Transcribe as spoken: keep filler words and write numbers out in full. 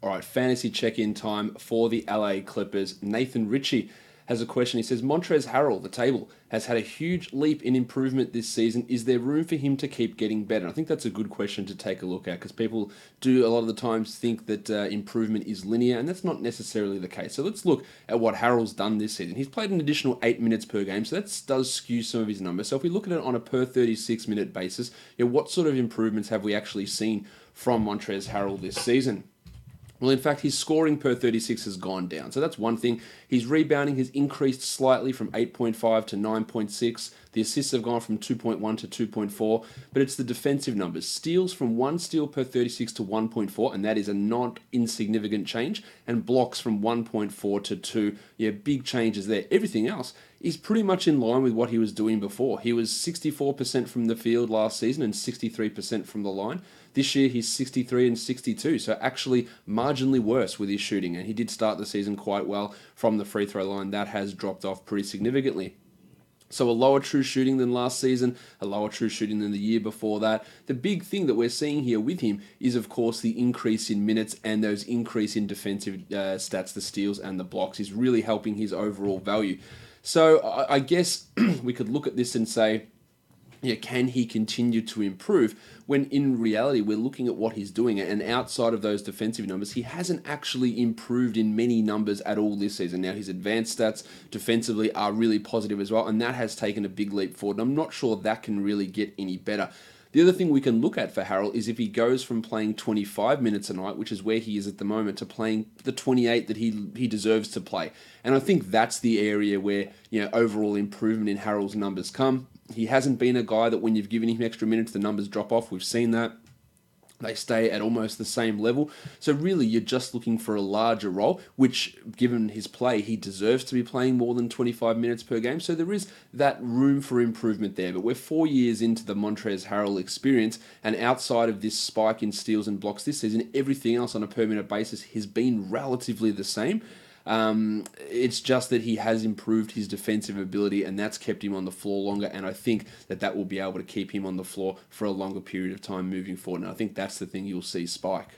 All right, fantasy check-in time for the L A Clippers. Nathan Ritchie has a question. He says, Montrezl Harrell, the table, has had a huge leap in improvement this season. Is there room for him to keep getting better? And I think that's a good question to take a look at, because people do a lot of the times think that uh, improvement is linear, and that's not necessarily the case. So let's look at what Harrell's done this season. He's played an additional eight minutes per game, so that does skew some of his numbers. So if we look at it on a per thirty-six minute basis, you know, what sort of improvements have we actually seen from Montrezl Harrell this season? Well, in fact, his scoring per thirty-six has gone down. So that's one thing. His rebounding has increased slightly from eight point five to nine point six. The assists have gone from two point one to two point four. But it's the defensive numbers. Steals from one steal per thirty-six to one point four, and that is a not insignificant change. And blocks from one point four to two. Yeah, big changes there. Everything else is pretty much in line with what he was doing before. He was sixty-four percent from the field last season and sixty-three percent from the line. This year, he's sixty-three and sixty-two, so actually marginally worse with his shooting. And he did start the season quite well from the free throw line. That has dropped off pretty significantly. So a lower true shooting than last season, a lower true shooting than the year before that. The big thing that we're seeing here with him is, of course, the increase in minutes and those increase in defensive uh, stats, the steals and the blocks, is really helping his overall value. So I, I guess we could look at this and say, yeah, can he continue to improve, when in reality we're looking at what he's doing, and outside of those defensive numbers, he hasn't actually improved in many numbers at all this season. Now, his advanced stats defensively are really positive as well, and that has taken a big leap forward, and I'm not sure that can really get any better. The other thing we can look at for Harrell is if he goes from playing twenty-five minutes a night, which is where he is at the moment, to playing the twenty-eight that he he deserves to play. And I think that's the area where, you know, overall improvement in Harrell's numbers come. He hasn't been a guy that when you've given him extra minutes, the numbers drop off. We've seen that. They stay at almost the same level. So really, you're just looking for a larger role, which, given his play, he deserves to be playing more than twenty-five minutes per game. So there is that room for improvement there. But we're four years into the Montrezl Harrell experience, and outside of this spike in steals and blocks this season, everything else on a per-minute basis has been relatively the same. Um, it's just that he has improved his defensive ability, and that's kept him on the floor longer, and I think that that will be able to keep him on the floor for a longer period of time moving forward, and I think that's the thing you'll see spike.